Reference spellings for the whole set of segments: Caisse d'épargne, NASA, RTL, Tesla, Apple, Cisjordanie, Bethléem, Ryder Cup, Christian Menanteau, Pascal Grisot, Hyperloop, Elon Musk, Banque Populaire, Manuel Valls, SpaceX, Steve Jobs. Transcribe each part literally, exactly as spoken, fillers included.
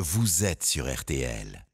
Vous êtes sur R T L.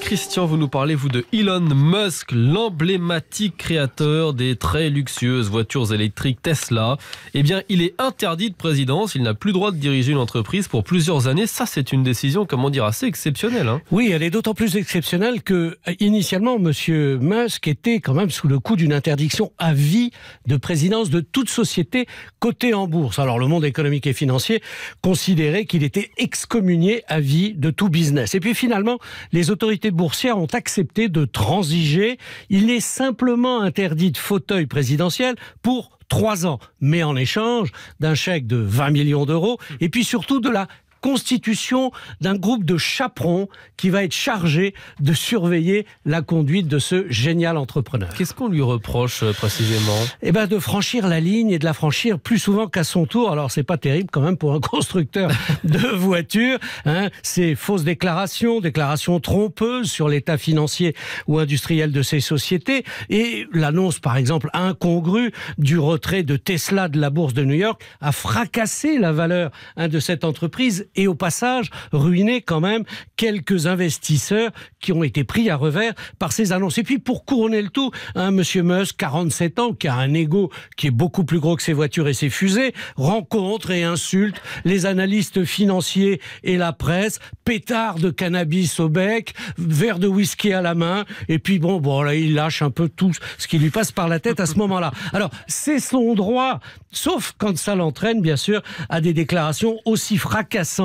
Christian, vous nous parlez, vous, de Elon Musk, l'emblématique créateur des très luxueuses voitures électriques Tesla. Eh bien, il est interdit de présidence, il n'a plus le droit de diriger une entreprise pour plusieurs années. Ça, c'est une décision, comment dire, assez exceptionnelle. Hein. Oui, elle est d'autant plus exceptionnelle que, initialement, monsieur Musk était quand même sous le coup d'une interdiction à vie de présidence de toute société cotée en bourse. Alors, le monde économique et financier considérait qu'il était excommunié à vie de tout business. Et puis, finalement, les autorités boursières ont accepté de transiger. Il est simplement interdit de fauteuil présidentiel pour trois ans, mais en échange d'un chèque de vingt millions d'euros et puis surtout de la constitution d'un groupe de chaperons qui va être chargé de surveiller la conduite de ce génial entrepreneur. Qu'est-ce qu'on lui reproche précisément? Eh bien, de franchir la ligne et de la franchir plus souvent qu'à son tour. Alors, c'est pas terrible quand même pour un constructeur de voitures. Hein. Ces fausses déclarations, déclarations trompeuses sur l'état financier ou industriel de ces sociétés et l'annonce, par exemple, incongrue du retrait de Tesla de la bourse de New York a fracassé la valeur hein, de cette entreprise. Et au passage, ruiner quand même quelques investisseurs qui ont été pris à revers par ces annonces. Et puis, pour couronner le tout, hein, monsieur Musk, quarante-sept ans, qui a un ego qui est beaucoup plus gros que ses voitures et ses fusées, rencontre et insulte les analystes financiers et la presse, pétard de cannabis au bec, verre de whisky à la main, et puis bon, bon là, il lâche un peu tout ce qui lui passe par la tête à ce moment-là. Alors, c'est son droit, sauf quand ça l'entraîne, bien sûr, à des déclarations aussi fracassantes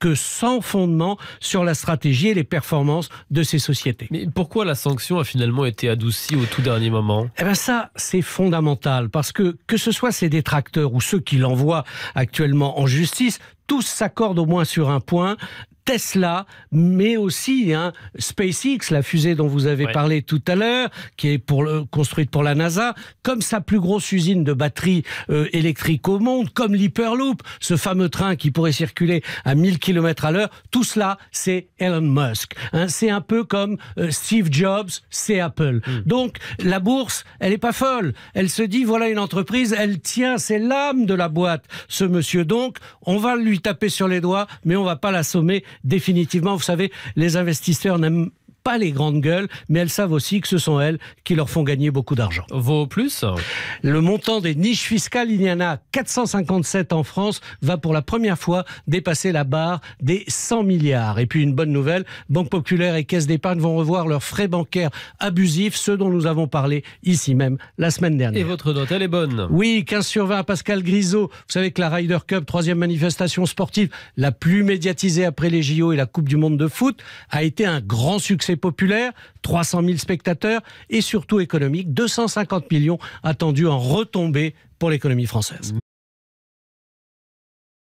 que sans fondement sur la stratégie et les performances de ces sociétés. Mais pourquoi la sanction a finalement été adoucie au tout dernier moment? Eh bien ça, c'est fondamental, parce que que ce soit ses détracteurs ou ceux qui l'envoient actuellement en justice, tous s'accordent au moins sur un point. Tesla, mais aussi hein, SpaceX, la fusée dont vous avez ouais. parlé tout à l'heure, qui est pour le, construite pour la NASA, comme sa plus grosse usine de batteries euh, électriques au monde, comme l'Hyperloop, ce fameux train qui pourrait circuler à mille kilomètres à l'heure, tout cela, c'est Elon Musk. Hein, c'est un peu comme euh, Steve Jobs, c'est Apple. Mmh. Donc, la bourse, elle n'est pas folle. Elle se dit, voilà une entreprise, elle tient, c'est l'âme de la boîte, ce monsieur. Donc, on va lui taper sur les doigts, mais on ne va pas l'assommer définitivement. Vous savez, les investisseurs n'aiment pas les grandes gueules, mais elles savent aussi que ce sont elles qui leur font gagner beaucoup d'argent. Vaut plus ? Le montant des niches fiscales, il y en a quatre cent cinquante-sept en France, va pour la première fois dépasser la barre des cent milliards. Et puis une bonne nouvelle, Banque Populaire et Caisse d'épargne vont revoir leurs frais bancaires abusifs, ceux dont nous avons parlé ici même la semaine dernière. Et votre note, elle est bonne ? Oui, quinze sur vingt à Pascal Grisot. Vous savez que la Ryder Cup, troisième manifestation sportive la plus médiatisée après les J O et la Coupe du Monde de foot, a été un grand succès populaire, trois cent mille spectateurs et surtout économique, deux cent cinquante millions attendus en retombée pour l'économie française.